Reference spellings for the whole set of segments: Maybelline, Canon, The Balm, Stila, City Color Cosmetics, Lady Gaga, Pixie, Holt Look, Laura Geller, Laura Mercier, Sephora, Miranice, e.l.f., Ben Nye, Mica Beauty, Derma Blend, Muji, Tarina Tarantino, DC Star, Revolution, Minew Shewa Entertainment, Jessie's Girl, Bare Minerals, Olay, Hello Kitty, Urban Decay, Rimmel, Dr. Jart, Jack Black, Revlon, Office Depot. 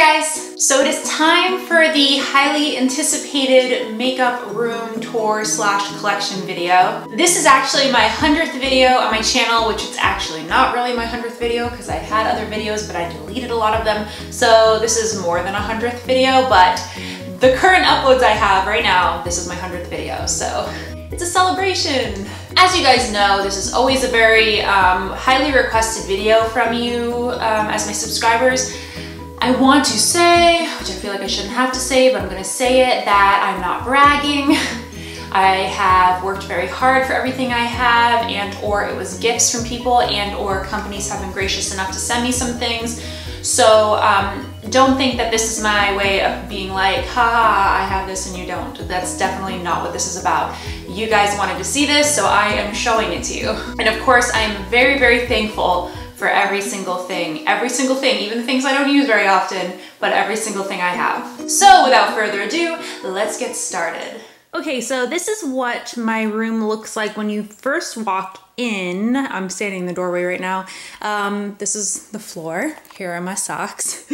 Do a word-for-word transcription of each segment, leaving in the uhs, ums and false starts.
Hey guys! So it is time for the highly anticipated makeup room tour slash collection video. This is actually my hundredth video on my channel, which it's actually not really my hundredth video because I had other videos but I deleted a lot of them. So this is more than a hundredth video, but the current uploads I have right now, this is my hundredth video, so it's a celebration. As you guys know, this is always a very um, highly requested video from you um, as my subscribers. I want to say, which I feel like I shouldn't have to say, but I'm gonna say it, that I'm not bragging. I have worked very hard for everything I have, and or it was gifts from people, and or companies have been gracious enough to send me some things. So um, don't think that this is my way of being like, haha, I have this and you don't. That's definitely not what this is about. You guys wanted to see this, so I am showing it to you. And of course, I am very, very thankful for every single thing, every single thing, even the things I don't use very often, but every single thing I have. So without further ado, let's get started. Okay, so this is what my room looks like when you first walk in. I'm standing in the doorway right now. Um, this is the floor. Here are my socks.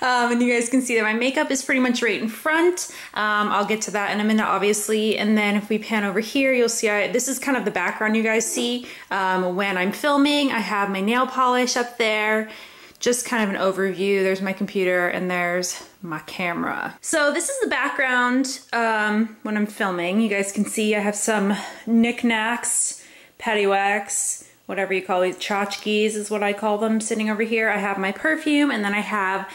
Um, and you guys can see that my makeup is pretty much right in front. Um, I'll get to that in a minute, obviously. And then if we pan over here, you'll see I, this is kind of the background you guys see um, when I'm filming. I have my nail polish up there. Just kind of an overview. There's my computer and there's my camera. So this is the background um, when I'm filming. You guys can see I have some knickknacks, paddywhacks, whatever you call these, tchotchkes is what I call them, sitting over here. I have my perfume, and then I have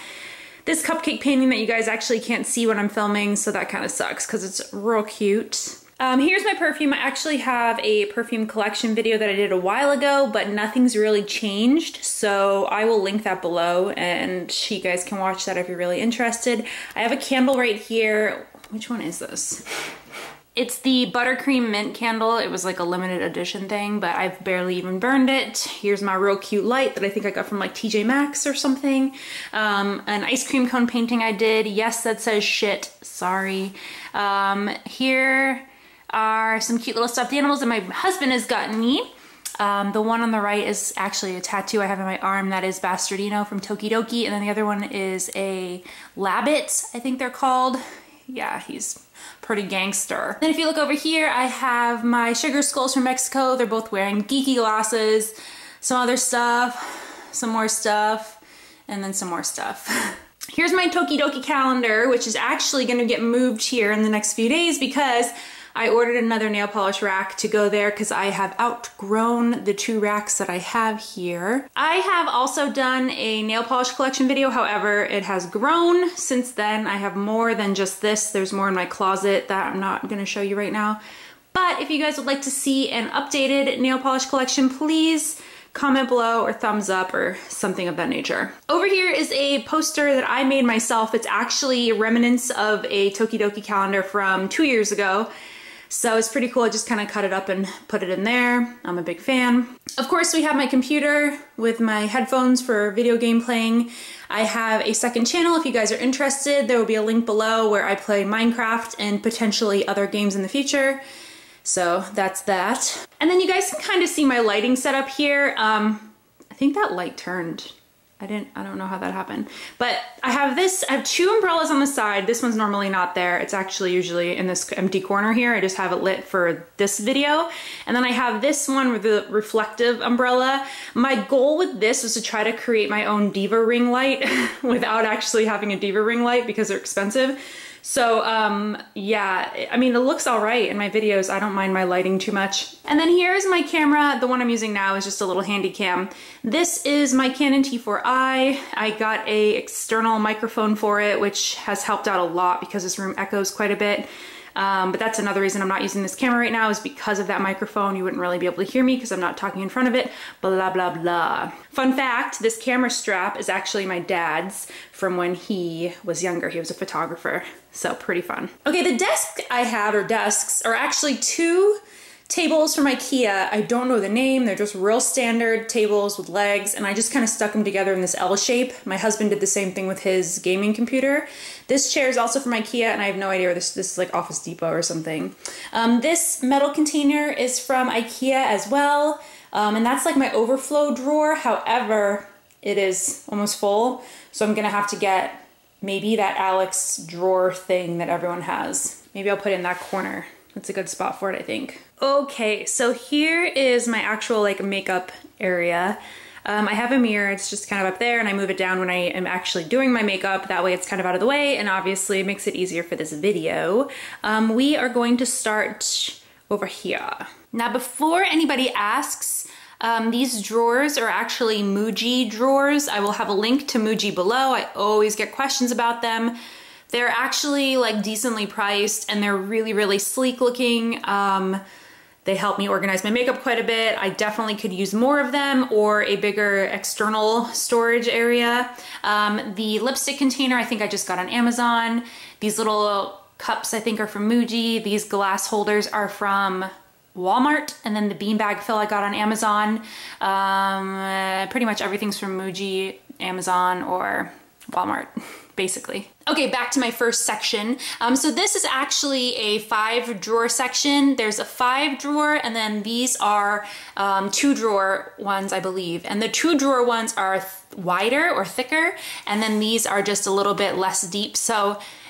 this cupcake painting that you guys actually can't see when I'm filming, so that kind of sucks because it's real cute. Um, here's my perfume. I actually have a perfume collection video that I did a while ago, but nothing's really changed, so I will link that below and you guys can watch that if you're really interested. I have a candle right here. Which one is this? It's the buttercream mint candle. It was like a limited edition thing, but I've barely even burned it. Here's my real cute light that I think I got from like T J Maxx or something. Um, an ice cream cone painting I did. Yes, that says shit. Sorry. Um, here are some cute little stuffed animals that my husband has gotten me. Um, the one on the right is actually a tattoo I have on my arm that is Bastardino from Tokidoki, and then the other one is a Labbit, I think they're called. Yeah, he's pretty gangster. Then if you look over here, I have my sugar skulls from Mexico. They're both wearing geeky glasses, some other stuff, some more stuff, and then some more stuff. Here's my Tokidoki calendar, which is actually gonna get moved here in the next few days because I ordered another nail polish rack to go there because I have outgrown the two racks that I have here. I have also done a nail polish collection video, however, it has grown since then. I have more than just this. There's more in my closet that I'm not gonna show you right now. But if you guys would like to see an updated nail polish collection, please comment below or thumbs up or something of that nature. Over here is a poster that I made myself. It's actually remnants of a Tokidoki calendar from two years ago. So it's pretty cool. I just kind of cut it up and put it in there. I'm a big fan. Of course, we have my computer with my headphones for video game playing. I have a second channel if you guys are interested. There will be a link below where I play Minecraft and potentially other games in the future. So that's that. And then you guys can kind of see my lighting setup here. Um, I think that light turned. I didn't, I don't know how that happened, but I have this, I have two umbrellas on the side. This one's normally not there. It's actually usually in this empty corner here. I just have it lit for this video. And then I have this one with the reflective umbrella. My goal with this was to try to create my own diva ring light without actually having a diva ring light because they're expensive. So um, yeah, I mean, it looks all right in my videos. I don't mind my lighting too much. And then here's my camera. The one I'm using now is just a little handy cam. This is my Canon T four i. I got a external microphone for it, which has helped out a lot because this room echoes quite a bit. Um, but that's another reason I'm not using this camera right now is because of that microphone. You wouldn't really be able to hear me because I'm not talking in front of it, blah, blah, blah. Fun fact, this camera strap is actually my dad's from when he was younger. He was a photographer, so pretty fun. Okay, the desk I have, or desks, are actually two tables from IKEA. I don't know the name. They're just real standard tables with legs, and I just kind of stuck them together in this L shape. My husband did the same thing with his gaming computer. This chair is also from IKEA, and I have no idea where this, this is like Office Depot or something. Um, this metal container is from IKEA as well, um, and that's like my overflow drawer. However, it is almost full, so I'm gonna have to get maybe that Alex drawer thing that everyone has. Maybe I'll put it in that corner. That's a good spot for it, I think. Okay, so here is my actual like makeup area. Um, I have a mirror, it's just kind of up there, and I move it down when I am actually doing my makeup. That way it's kind of out of the way, and obviously it makes it easier for this video. Um, we are going to start over here. Now, before anybody asks, um, these drawers are actually Muji drawers. I will have a link to Muji below. I always get questions about them. They're actually like decently priced, and they're really, really sleek looking. Um, They help me organize my makeup quite a bit. I definitely could use more of them or a bigger external storage area. Um, the lipstick container I think I just got on Amazon. These little cups I think are from Muji. These glass holders are from Walmart. And then the beanbag fill I got on Amazon. Um, uh, pretty much everything's from Muji, Amazon, or Walmart, basically. Okay, back to my first section. Um, so this is actually a five drawer section. There's a five drawer, and then these are um, two drawer ones, I believe. And the two drawer ones are th wider or thicker, and then these are just a little bit less deep. So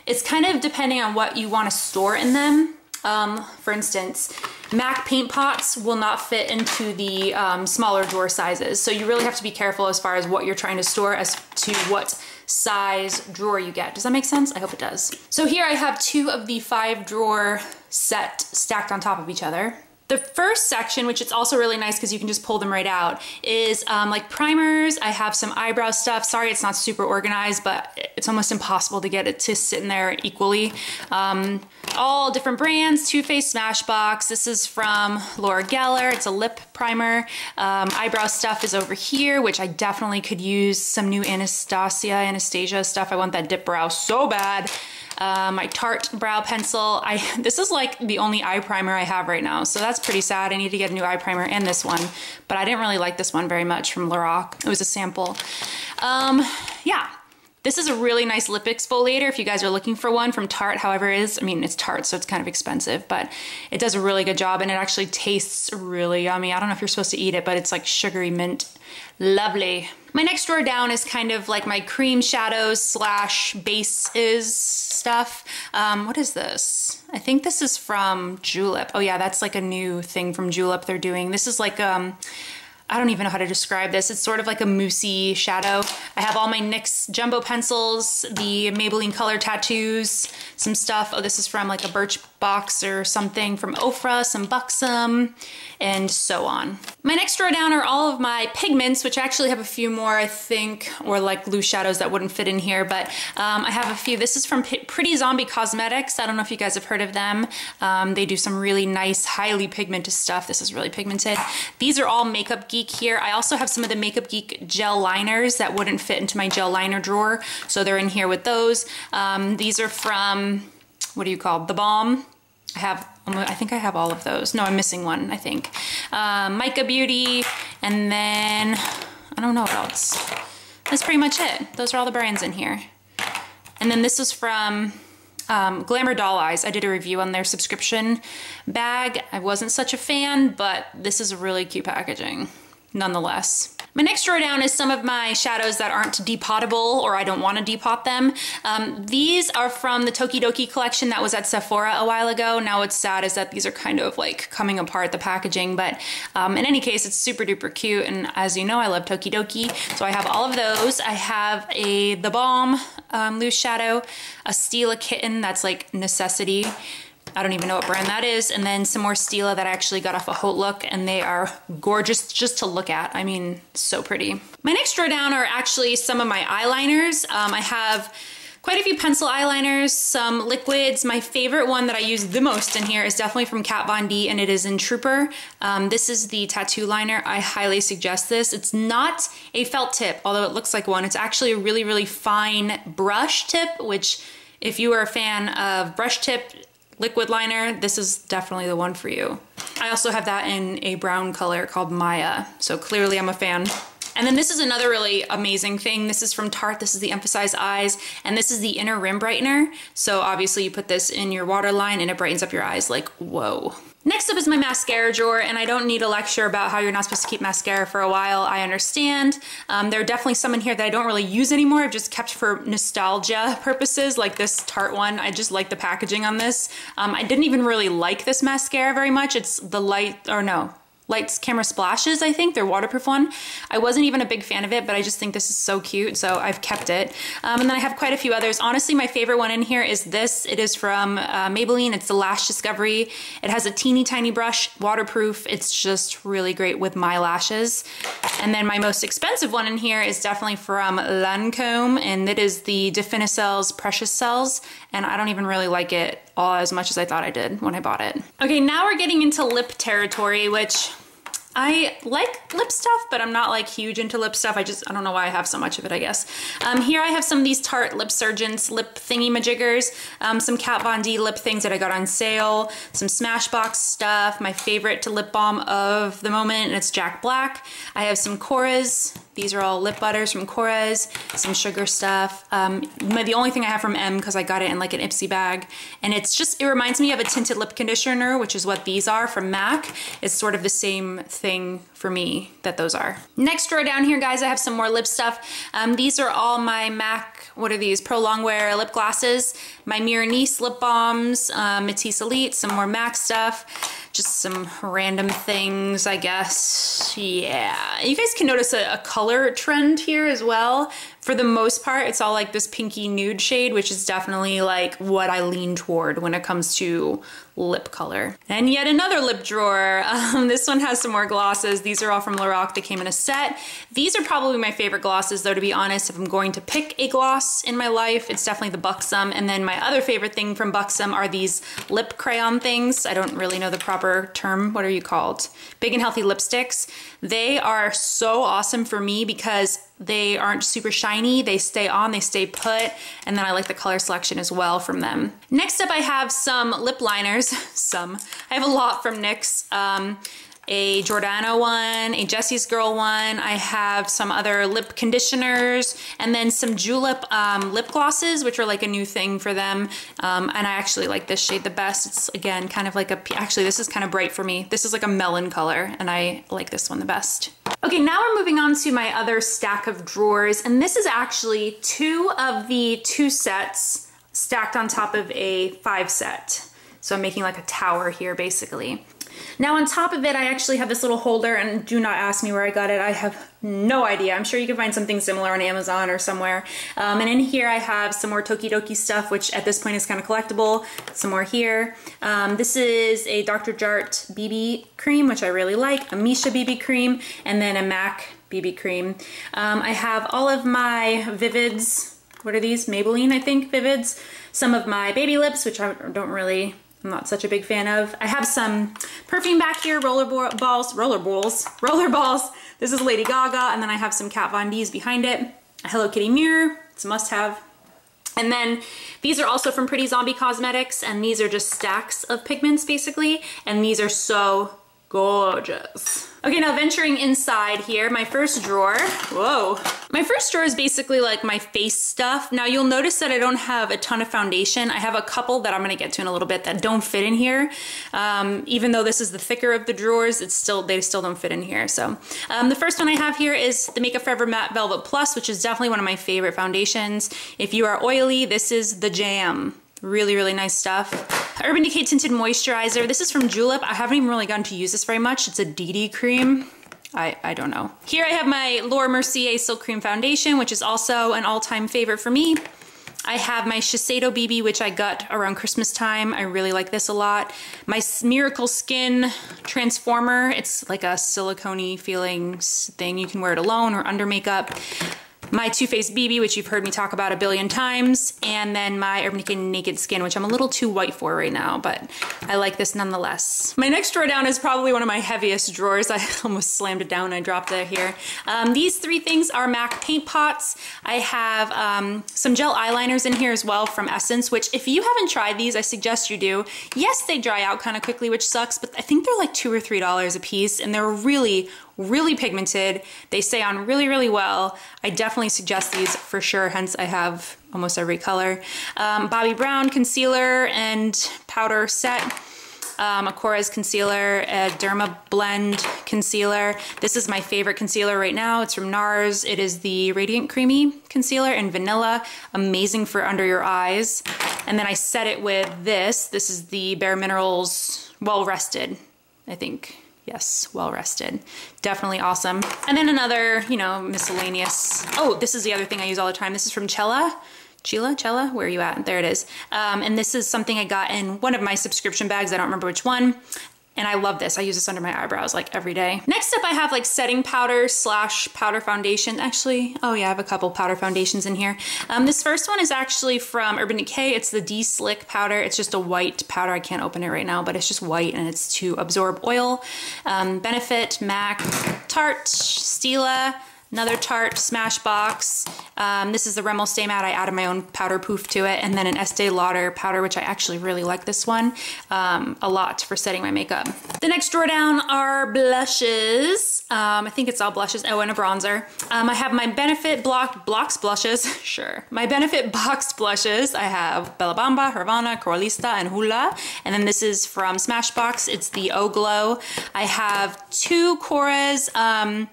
it's kind of depending on what you want to store in them. Um, for instance, MAC paint pots will not fit into the um, smaller drawer sizes. So you really have to be careful as far as what you're trying to store as to what size drawer you get. Does that make sense? I hope it does. So here I have two of the five drawer set stacked on top of each other. The first section, which is also really nice because you can just pull them right out, is um, like primers. I have some eyebrow stuff. Sorry, it's not super organized, but it's almost impossible to get it to sit in there equally. Um, all different brands, Too Faced, Smashbox. This is from Laura Geller. It's a lip primer. Um, eyebrow stuff is over here, which I definitely could use some new Anastasia, Anastasia stuff. I want that dip brow so bad. Uh, my Tarte brow pencil. I this is like the only eye primer I have right now, so that's pretty sad. I need to get a new eye primer and this one, but I didn't really like this one very much from Lorac. It was a sample. Um, yeah, this is a really nice lip exfoliator if you guys are looking for one from Tarte. However, it is I mean it's Tarte, so it's kind of expensive, but it does a really good job, and it actually tastes really yummy. I don't know if you're supposed to eat it, but it's like sugary mint. Lovely. My next drawer down is kind of like my cream shadows slash bases stuff. Um, what is this? I think this is from Julep. Oh yeah, that's like a new thing from Julep they're doing. This is like, um, I don't even know how to describe this. It's sort of like a moussey shadow. I have all my NYX jumbo pencils, the Maybelline color tattoos, some stuff. Oh, this is from like a Birchbox or something from Ofra, some Buxom, and so on. My next drawer down are all of my pigments, which I actually have a few more, I think, or like loose shadows that wouldn't fit in here, but um, I have a few. This is from P Pretty Zombie Cosmetics. I don't know if you guys have heard of them. Um, they do some really nice, highly pigmented stuff. This is really pigmented. These are all Makeup Geek here. I also have some of the Makeup Geek gel liners that wouldn't fit into my gel liner drawer, so they're in here with those. Um, these are from, what do you call it? The Balm. I have, I think I have all of those. No, I'm missing one, I think. Um, Mica Beauty, and then, I don't know what else. That's pretty much it. Those are all the brands in here. And then this is from um, Glamour Doll Eyes. I did a review on their subscription bag. I wasn't such a fan, but this is really cute packaging, nonetheless. My next drawer down is some of my shadows that aren't depottable, or I don't want to depot them. Um, these are from the Tokidoki collection that was at Sephora a while ago. Now what's sad is that these are kind of like coming apart, the packaging, but um, in any case, it's super duper cute, and as you know, I love Tokidoki, so I have all of those. I have a The Balm um, loose shadow, a Stila kitten that's like necessity. I don't even know what brand that is. And then some more Stila that I actually got off of Holt Look, and they are gorgeous just to look at. I mean, so pretty. My next drawer down are actually some of my eyeliners. Um, I have quite a few pencil eyeliners, some liquids. My favorite one that I use the most in here is definitely from Kat Von D, and it is in Trooper. Um, this is the tattoo liner. I highly suggest this. It's not a felt tip, although it looks like one. It's actually a really, really fine brush tip, which if you are a fan of brush tip liquid liner, this is definitely the one for you. I also have that in a brown color called Maya, so clearly I'm a fan. And then this is another really amazing thing. This is from Tarte. This is the Emphasize Eyes, and this is the Inner Rim Brightener. So obviously you put this in your waterline and it brightens up your eyes like, whoa. Next up is my mascara drawer, and I don't need a lecture about how you're not supposed to keep mascara for a while. I understand. Um, there are definitely some in here that I don't really use anymore. I've just kept for nostalgia purposes, like this Tarte one. I just like the packaging on this. Um, I didn't even really like this mascara very much. It's the light, or no. Lights Camera Splashes, I think. They're waterproof one. I wasn't even a big fan of it, but I just think this is so cute, so I've kept it. Um, and then I have quite a few others. Honestly, my favorite one in here is this. It is from uh, Maybelline. It's the Lash Discovery. It has a teeny tiny brush, waterproof. It's just really great with my lashes. And then my most expensive one in here is definitely from Lancome, and it is the Definicelle's Precious Cells, and I don't even really like it all as much as I thought I did when I bought it. Okay, now we're getting into lip territory, which I like lip stuff, but I'm not like huge into lip stuff. I just, I don't know why I have so much of it, I guess. Um, here I have some of these Tarte Lip Surgeons lip thingy-majiggers, um, some Kat Von D lip things that I got on sale, some Smashbox stuff, my favorite lip balm of the moment, and it's Jack Black. I have some Korres. These are all lip butters from Korres, some sugar stuff. Um, my, the only thing I have from M, because I got it in like an Ipsy bag. And it's just, it reminds me of a tinted lip conditioner, which is what these are from MAC. It's sort of the same thing for me that those are. Next drawer down here, guys, I have some more lip stuff. Um, these are all my MAC, what are these? Pro Longwear lip glosses, my Miranice lip balms, um, Matisse Elite, some more MAC stuff. Just some random things, I guess. Yeah. You guys can notice a, a color trend here as well. For the most part, it's all like this pinky nude shade, which is definitely like what I lean toward when it comes to lip color. And yet another lip drawer. Um, this one has some more glosses. These are all from Lorac. They came in a set. These are probably my favorite glosses, though, to be honest. If I'm going to pick a gloss in my life, it's definitely the Buxom. And then my other favorite thing from Buxom are these lip crayon things. I don't really know the proper term. What are you called? Big and Healthy lipsticks. They are so awesome for me because they aren't super shiny. They stay on, they stay put. And then I like the color selection as well from them. Next up, I have some lip liners. Some. I have a lot from NYX. Um, a Giordano one, a Jessie's Girl one. I have some other lip conditioners, and then some Julep um, lip glosses, which are like a new thing for them. Um, and I actually like this shade the best. It's again, kind of like a, actually this is kind of bright for me. This is like a melon color, and I like this one the best. Okay, now we're moving on to my other stack of drawers. And this is actually two of the two sets stacked on top of a five set. So I'm making like a tower here basically. Now on top of it, I actually have this little holder, and do not ask me where I got it. I have no idea. I'm sure you can find something similar on Amazon or somewhere. Um, and in here I have some more Tokidoki stuff, which at this point is kind of collectible. Some more here. Um, this is a Doctor Jart B B cream, which I really like, a Misha B B cream, and then a MAC B B cream. Um, I have all of my Vivids. What are these? Maybelline, I think, Vivids. Some of my baby lips, which I don't really... I'm not such a big fan of. I have some perfume back here, roller bo balls, roller balls, roller balls. This is Lady Gaga, and then I have some Kat Von D's behind it. A Hello Kitty mirror, it's a must-have. And then these are also from Pretty Zombie Cosmetics, and these are just stacks of pigments basically, and these are so gorgeous. Okay, now venturing inside here, my first drawer, whoa. My first drawer is basically like my face stuff. Now you'll notice that I don't have a ton of foundation. I have a couple that I'm gonna get to in a little bit that don't fit in here. Um, even though this is the thicker of the drawers, it's still they still don't fit in here, so. Um, the first one I have here is the Makeup Forever Matte Velvet Plus, which is definitely one of my favorite foundations. If you are oily, this is the jam. Really, really nice stuff. Urban Decay Tinted Moisturizer. This is from Julep. I haven't even really gotten to use this very much. It's a D D cream. I, I don't know. Here I have my Laura Mercier Silk Cream Foundation, which is also an all-time favorite for me. I have my Shiseido B B, which I got around Christmas time. I really like this a lot. My Miracle Skin Transformer. It's like a silicone-y feeling thing. You can wear it alone or under makeup. My Too Faced B B, which you've heard me talk about a billion times, and then my Urban Decay Naked Skin, which I'm a little too white for right now, but I like this nonetheless. My next drawer down is probably one of my heaviest drawers. I almost slammed it down and I dropped it here. Um, these three things are MAC paint pots. I have um, some gel eyeliners in here as well from Essence, which if you haven't tried these, I suggest you do. Yes, they dry out kind of quickly, which sucks, but I think they're like two or three dollars a piece, and they're really really pigmented. They stay on really, really well. I definitely suggest these for sure, hence I have almost every color. Um, Bobbi Brown concealer and powder set. Um, a Korres concealer, a Derma Blend concealer. This is my favorite concealer right now. It's from NARS. It is the Radiant Creamy concealer in vanilla. Amazing for under your eyes. And then I set it with this. This is the Bare Minerals Well Rested, I think. Yes, Well Rested. Definitely awesome. And then another, you know, miscellaneous. Oh, this is the other thing I use all the time. This is from Chela. Chela, Chela, where are you at? There it is. Um, and this is something I got in one of my subscription bags. I don't remember which one. And I love this. I use this under my eyebrows like every day. Next up, I have like setting powder slash powder foundation. Actually, oh yeah, I have a couple powder foundations in here. Um, this first one is actually from Urban Decay. It's the D-Slick powder. It's just a white powder. I can't open it right now, but it's just white and it's to absorb oil. Um, Benefit, MAC, Tarte, Stila, another Tarte, Smashbox. Um, this is the Rimmel Stay Matte. I added my own powder poof to it. And then an Estee Lauder powder, which I actually really like this one um, a lot for setting my makeup. The next drawer down are blushes. Um, I think it's all blushes. Oh, and a bronzer. Um, I have my Benefit Block Blocks blushes. Sure. My Benefit Box blushes. I have Bella Bamba, Hervana, Coralista, and Hoola. And then this is from Smashbox. It's the O Glow. I have two Korres um,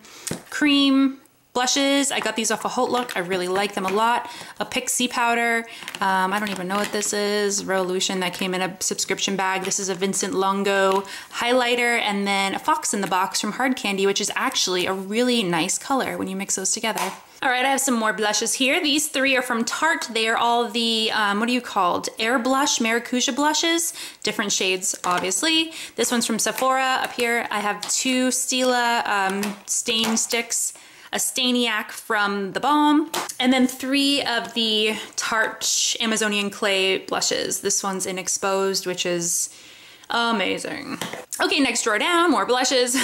cream blushes. I got these off of Holt Look. I really like them a lot. A Pixie powder. Um, I don't even know what this is. Revolution, that came in a subscription bag. This is a Vincent Longo highlighter, and then a Fox in the Box from Hard Candy, which is actually a really nice color when you mix those together. All right, I have some more blushes here. These three are from Tarte. They are all the, um, what are you called? Air Blush, Maracuja blushes, different shades, obviously. This one's from Sephora. Up here, I have two Stila um, stain sticks, a Stainiac from The Balm, and then three of the Tarte Amazonian Clay blushes. This one's in Exposed, which is amazing. Okay, next drawer down, more blushes.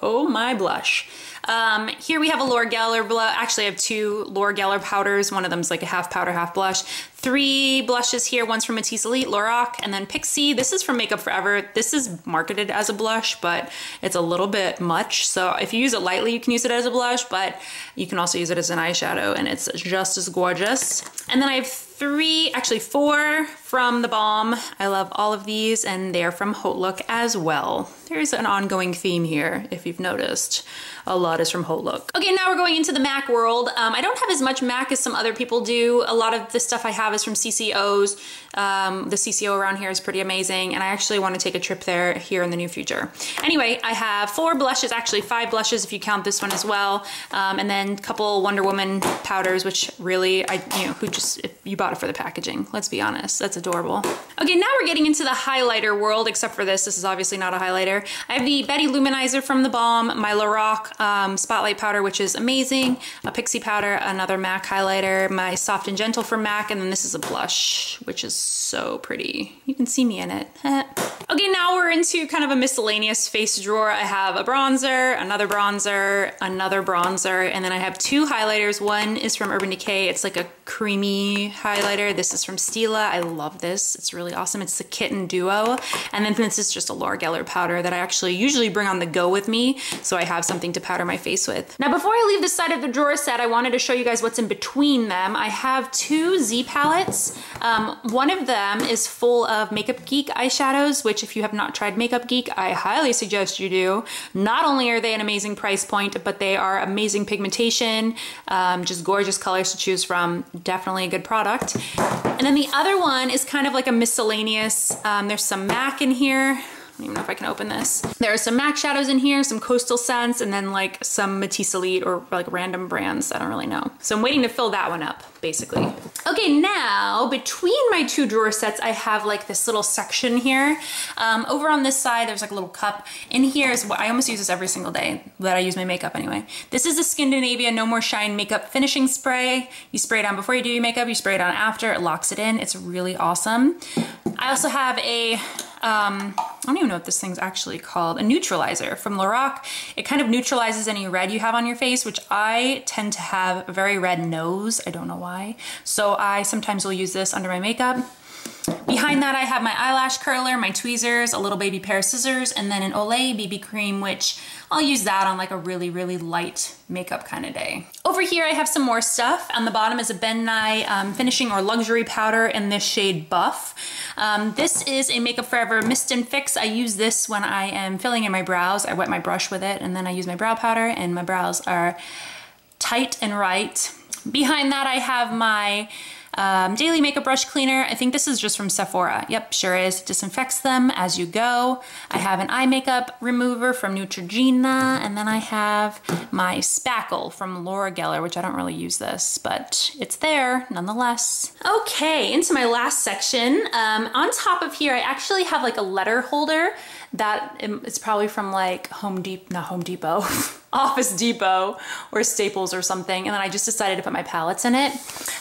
Oh my blush. Um, here we have a Laura Geller blush. Actually, I have two Laura Geller powders. One of them's like a half powder, half blush. Three blushes here. One's from Matisse Elite, Lorac, and then Pixie. This is from Makeup Forever. This is marketed as a blush, but it's a little bit much. So if you use it lightly, you can use it as a blush, but you can also use it as an eyeshadow, and it's just as gorgeous. And then I have three, actually four from The Balm. I love all of these, and they're from Holt Look as well. There's an ongoing theme here, if you've noticed. A lot is from Holt Look. Okay, now we're going into the MAC world. Um, I don't have as much MAC as some other people do. A lot of the stuff I have is from C C Os. Um, the C C O around here is pretty amazing, and I actually want to take a trip there here in the near future. Anyway, I have four blushes, actually five blushes if you count this one as well, um, and then a couple Wonder Woman powders, which really, I you know, who just, you bought it for the packaging. Let's be honest, that's adorable. Okay, now we're getting into the highlighter world, except for this. This is obviously not a highlighter. I have the Betty Luminizer from The Balm, my Lorac um, Spotlight powder, which is amazing, a Pixie powder, another MAC highlighter, my Soft and Gentle from MAC, and then this is a blush, which is so pretty. You can see me in it. Okay, now we're into kind of a miscellaneous face drawer. I have a bronzer, another bronzer, another bronzer, and then I have two highlighters. One is from Urban Decay. It's like a creamy highlighter. This is from Stila. I love this. It's really awesome. It's the Kitten Duo. And then this is just a Laura Geller powder that I actually usually bring on the go with me, so I have something to powder my face with. Now, before I leave this side of the drawer set, I wanted to show you guys what's in between them. I have two Z palettes. Um, one of them is full of Makeup Geek eyeshadows, which if you have not tried Makeup Geek, I highly suggest you do. Not only are they an amazing price point, but they are amazing pigmentation, um, just gorgeous colors to choose from. Definitely a good product. And then the other one is kind of like a miscellaneous, um, there's some MAC in here. I don't even know if I can open this. There are some MAC shadows in here, some Coastal Scents, and then like some Matisse Elite or like random brands. I don't really know. So I'm waiting to fill that one up, basically. Okay, now between my two drawer sets, I have like this little section here. Um, over on this side, there's like a little cup. In here is what I almost use this every single day that I use my makeup anyway. This is the Skindinavia No More Shine Makeup Finishing Spray. You spray it on before you do your makeup, you spray it on after, it locks it in. It's really awesome. I also have a Um, I don't even know what this thing's actually called, a neutralizer from Lorac. It kind of neutralizes any red you have on your face, which I tend to have a very red nose. I don't know why. So I sometimes will use this under my makeup. Behind that, I have my eyelash curler, my tweezers, a little baby pair of scissors, and then an Olay B B cream, which I'll use that on like a really, really light makeup kind of day. Over here, I have some more stuff. On the bottom is a Ben Nye um, Finishing or Luxury Powder in this shade Buff. Um, this is a Makeup Forever Mist and Fix. I use this when I am filling in my brows. I wet my brush with it, and then I use my brow powder, and my brows are tight and right. Behind that, I have my Um, daily makeup brush cleaner. I think this is just from Sephora. Yep, sure is. Disinfects them as you go. I have an eye makeup remover from Neutrogena, and then I have my spackle from Laura Geller, which I don't really use this, but it's there nonetheless. Okay, into my last section. Um, on top of here, I actually have like a letter holder that it's probably from like Home Depot, not Home Depot, Office Depot or Staples or something. And then I just decided to put my palettes in it.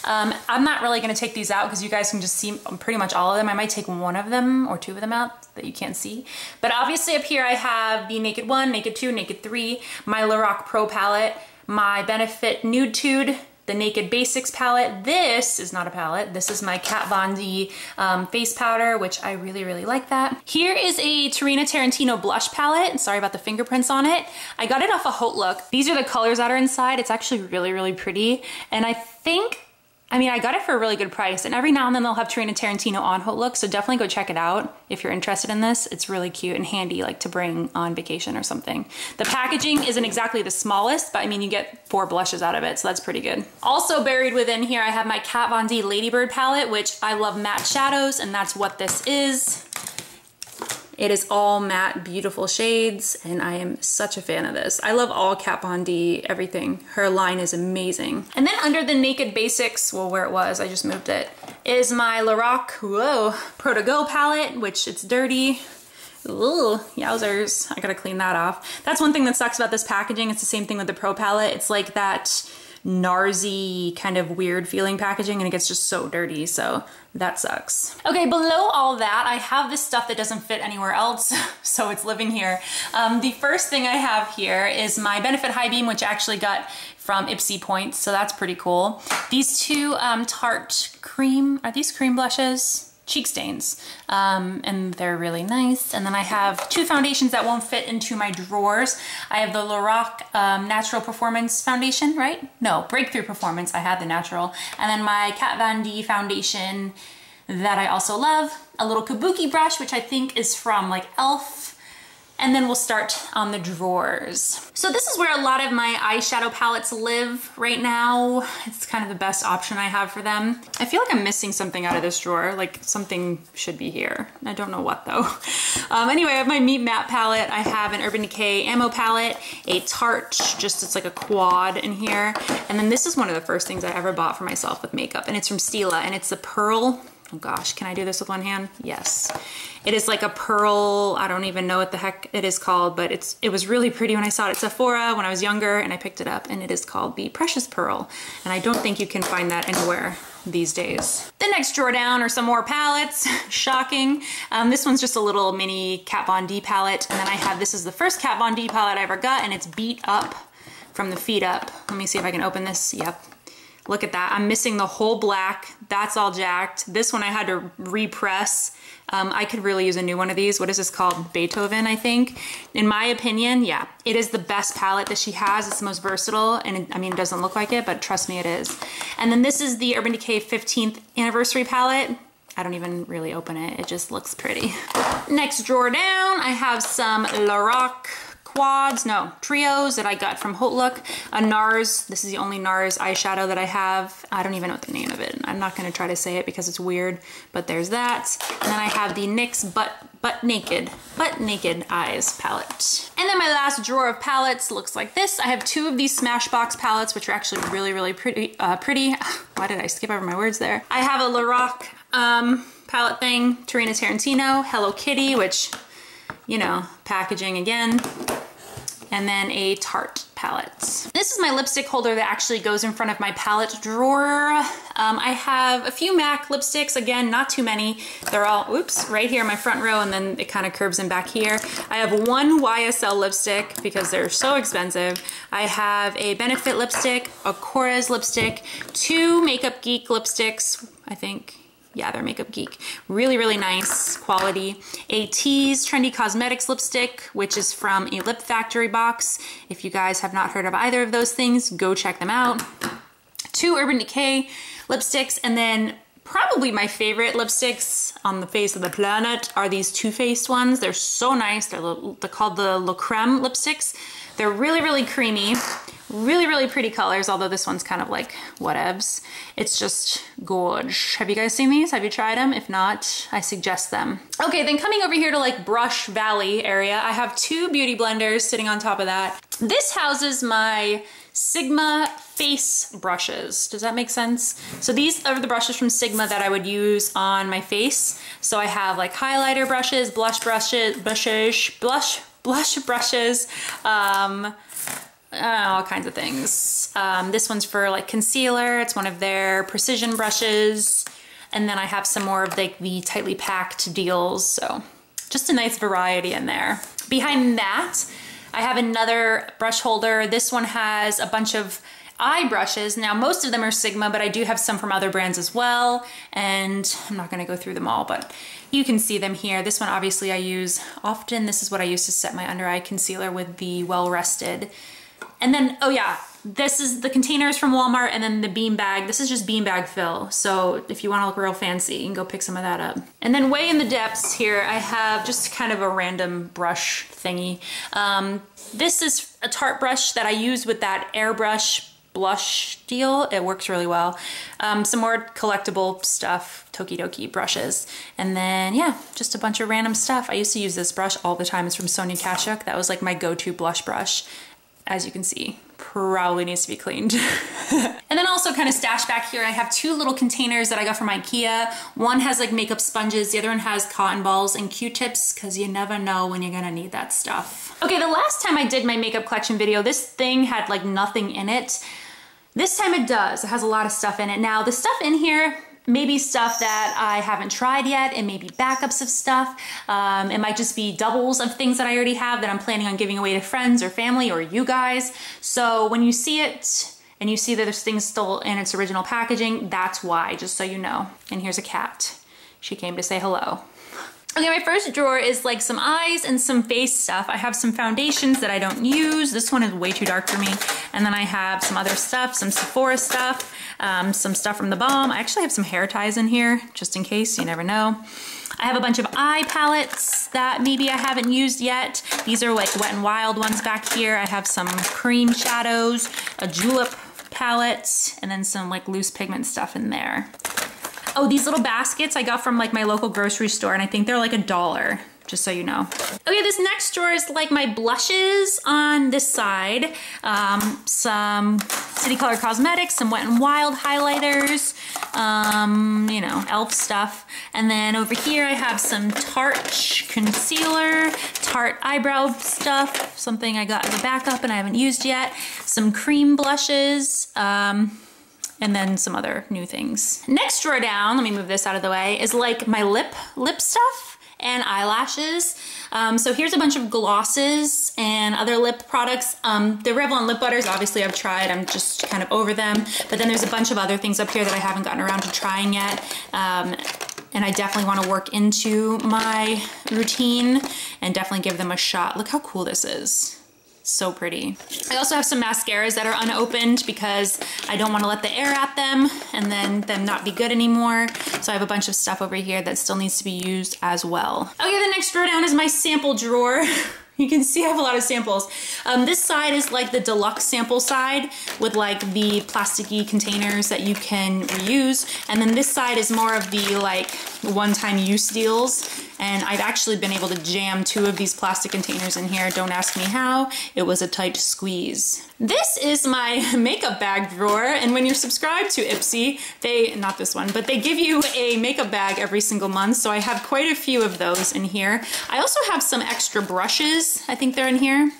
Um, I'm not really gonna take these out because you guys can just see pretty much all of them. I might take one of them or two of them out that you can't see. But obviously up here I have the Naked one, Naked two, Naked three, my Lorac Pro palette, my Benefit Nude Tude, the Naked Basics palette. This is not a palette. This is my Kat Von D um, face powder, which I really, really like that. Here is a Tarina Tarantino blush palette. Sorry about the fingerprints on it. I got it off of Holt Look. These are the colors that are inside. It's actually really, really pretty. And I think, I mean, I got it for a really good price, and every now and then they'll have Tarina Tarantino on Holt Look, so definitely go check it out if you're interested in this. It's really cute and handy, like to bring on vacation or something. The packaging isn't exactly the smallest, but I mean, you get four blushes out of it, so that's pretty good. Also buried within here, I have my Kat Von D Ladybird palette, which I love matte shadows, and that's what this is. It is all matte, beautiful shades, and I am such a fan of this. I love all Kat Von D, everything. Her line is amazing. And then under the Naked Basics, well, where it was, I just moved it, is my Lorac, whoa, Pro-to-Go palette, which it's dirty. Ooh, yowzers, I gotta clean that off. That's one thing that sucks about this packaging. It's the same thing with the Pro palette. It's like that NARSy kind of weird feeling packaging, and it gets just so dirty, so that sucks. Okay, below all that, I have this stuff that doesn't fit anywhere else, so it's living here. Um, the first thing I have here is my Benefit High Beam, which I actually got from Ipsy Points, so that's pretty cool. These two um, Tarte cream, are these cream blushes? Cheek stains, um, and they're really nice. And then I have two foundations that won't fit into my drawers. I have the Lorac um, Natural Performance Foundation, right? No, Breakthrough Performance, I had the Natural. And then my Kat Von D foundation that I also love. A little kabuki brush, which I think is from like e l f. And then we'll start on the drawers. So this is where a lot of my eyeshadow palettes live right now. It's kind of the best option I have for them. I feel like I'm missing something out of this drawer, like something should be here. I don't know what though. Um, anyway, I have my Meat Matte palette. I have an Urban Decay Ammo palette, a Tarte, just it's like a quad in here. And then this is one of the first things I ever bought for myself with makeup, and it's from Stila, and it's the Pearl. Oh gosh, can I do this with one hand? Yes. It is like a pearl, I don't even know what the heck it is called, but it's it was really pretty when I saw it at Sephora when I was younger, and I picked it up, and it is called the Precious Pearl, and I don't think you can find that anywhere these days. The next drawer down are some more palettes, shocking. Um, this one's just a little mini Kat Von D palette, and then I have, this is the first Kat Von D palette I ever got, and it's Beat Up, from the feet up. Let me see if I can open this, yep. Look at that, I'm missing the whole black. That's all jacked. This one I had to repress. Um, I could really use a new one of these. What is this called? Beethoven, I think. In my opinion, yeah, it is the best palette that she has. It's the most versatile, and it, I mean, it doesn't look like it, but trust me, it is. And then this is the Urban Decay fifteenth Anniversary palette. I don't even really open it. It just looks pretty. Next drawer down, I have some Lorac quads, no, trios that I got from Holt Look, a NARS, this is the only NARS eyeshadow that I have. I don't even know what the name of it. I'm not gonna try to say it because it's weird, but there's that. And then I have the NYX Butt, butt Naked, Butt Naked Eyes palette. And then my last drawer of palettes looks like this. I have two of these Smashbox palettes, which are actually really, really pretty. Uh, pretty. Why did I skip over my words there? I have a Lorac um, palette thing, Tarina Tarantino, Hello Kitty, which, you know, packaging again. And then a Tarte palette. This is my lipstick holder that actually goes in front of my palette drawer. Um, I have a few MAC lipsticks, again, not too many. They're all, oops, right here in my front row, and then it kind of curves in back here. I have one Y S L lipstick because they're so expensive. I have a Benefit lipstick, a Korres lipstick, two Makeup Geek lipsticks, I think. yeah, they're Makeup Geek. Really, really nice quality. A Tease Trendy Cosmetics lipstick, which is from a Lip Factory box. If you guys have not heard of either of those things, go check them out. Two Urban Decay lipsticks, and then probably my favorite lipsticks on the face of the planet are these Too Faced ones. They're so nice. They're, they're called the Le Creme lipsticks. They're really, really creamy, really, really pretty colors, although this one's kind of like whatevs. It's just gorge. Have you guys seen these? Have you tried them? If not, I suggest them. Okay, then coming over here to like Brush Valley area, I have two beauty blenders sitting on top of that. This houses my Sigma face brushes. Does that make sense? So these are the brushes from Sigma that I would use on my face. So I have like highlighter brushes, blush brushes, brushes, blush, blush brushes, um, all kinds of things. Um, this one's for like concealer. It's one of their precision brushes. And then I have some more of like the tightly packed deals. So just a nice variety in there. Behind that, I have another brush holder. This one has a bunch of eye brushes. Now, most of them are Sigma, but I do have some from other brands as well. And I'm not gonna go through them all, but you can see them here. This one, obviously, I use often. This is what I use to set my under eye concealer with the Well Rested. And then, oh yeah, this is the containers from Walmart, and then the bean bag. This is just bean bag fill. So if you wanna look real fancy, you can go pick some of that up. And then way in the depths here, I have just kind of a random brush thingy. Um, this is a Tarte brush that I use with that airbrush blush deal. It works really well. Um, some more collectible stuff, Tokidoki brushes. And then yeah, just a bunch of random stuff. I used to use this brush all the time. It's from Sonia Kashuk. That was like my go-to blush brush. As you can see, probably needs to be cleaned. And then also kind of stashed back here, I have two little containers that I got from IKEA. One has like makeup sponges, the other one has cotton balls and Q-tips, because you never know when you're gonna need that stuff. Okay, the last time I did my makeup collection video, this thing had like nothing in it. This time it does, it has a lot of stuff in it. Now, the stuff in here, maybe stuff that I haven't tried yet. It may be backups of stuff. Um, it might just be doubles of things that I already have that I'm planning on giving away to friends or family or you guys. So when you see it and you see that there's things still in its original packaging, that's why, just so you know. And here's a cat. She came to say hello. Okay, my first drawer is like some eyes and some face stuff. I have some foundations that I don't use. This one is way too dark for me. And then I have some other stuff, some Sephora stuff, um, some stuff from The Balm. I actually have some hair ties in here, just in case, you never know. I have a bunch of eye palettes that maybe I haven't used yet. These are like Wet n Wild ones back here. I have some cream shadows, a Julep palette, and then some like loose pigment stuff in there. Oh, these little baskets I got from like my local grocery store, and I think they're like a dollar, just so you know. Okay, this next drawer is like my blushes on this side. Um, some City Color Cosmetics, some Wet n Wild highlighters, um, you know, e l f stuff. And then over here I have some Tarte concealer, Tarte eyebrow stuff, something I got as a backup and I haven't used yet. Some cream blushes. Um, and then some other new things. Next drawer down, let me move this out of the way, is like my lip, lip stuff and eyelashes. Um, so here's a bunch of glosses and other lip products. Um, the Revlon lip butters, obviously I've tried, I'm just kind of over them. But then there's a bunch of other things up here that I haven't gotten around to trying yet. Um, and I definitely wanna work into my routine and definitely give them a shot. Look how cool this is. So pretty. I also have some mascaras that are unopened because I don't want to let the air at them and then them not be good anymore. So I have a bunch of stuff over here that still needs to be used as well. Okay, the next drawer down is my sample drawer. You can see I have a lot of samples. Um, this side is like the deluxe sample side with like the plasticky containers that you can reuse. And then this side is more of the like one-time use deals. And I've actually been able to jam two of these plastic containers in here. Don't ask me how, it was a tight squeeze. This is my makeup bag drawer. And when you're subscribed to Ipsy, they, not this one, but they give you a makeup bag every single month. So I have quite a few of those in here. I also have some extra brushes. I think they're in here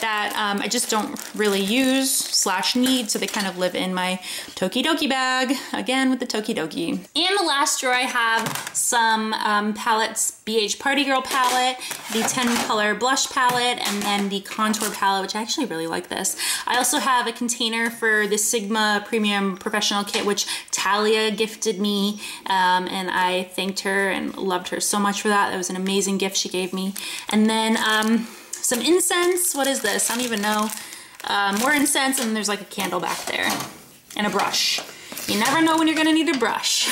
that um, I just don't really use slash need, so they kind of live in my Tokidoki bag, again with the Tokidoki. In the last drawer I have some um, palettes, B H Party Girl palette, the ten color blush palette, and then the contour palette, which I actually really like this. I also have a container for the Sigma Premium Professional Kit, which Talia gifted me, um, and I thanked her and loved her so much for that. That was an amazing gift she gave me. And then um, some incense. What is this? I don't even know. Uh, more incense, and there's like a candle back there. And a brush. You never know when you're gonna need a brush.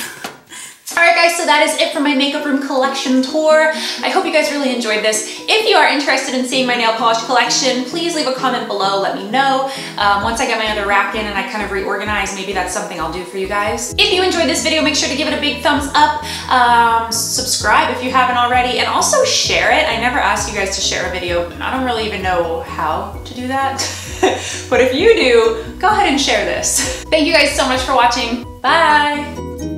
Alright guys, so that is it for my makeup room collection tour. I hope you guys really enjoyed this. If you are interested in seeing my nail polish collection, please leave a comment below, let me know. Um, once I get my other rack in and I kind of reorganize, maybe that's something I'll do for you guys. If you enjoyed this video, make sure to give it a big thumbs up, um, subscribe if you haven't already, and also share it. I never ask you guys to share a video, and I don't really even know how to do that. But if you do, go ahead and share this. Thank you guys so much for watching. Bye!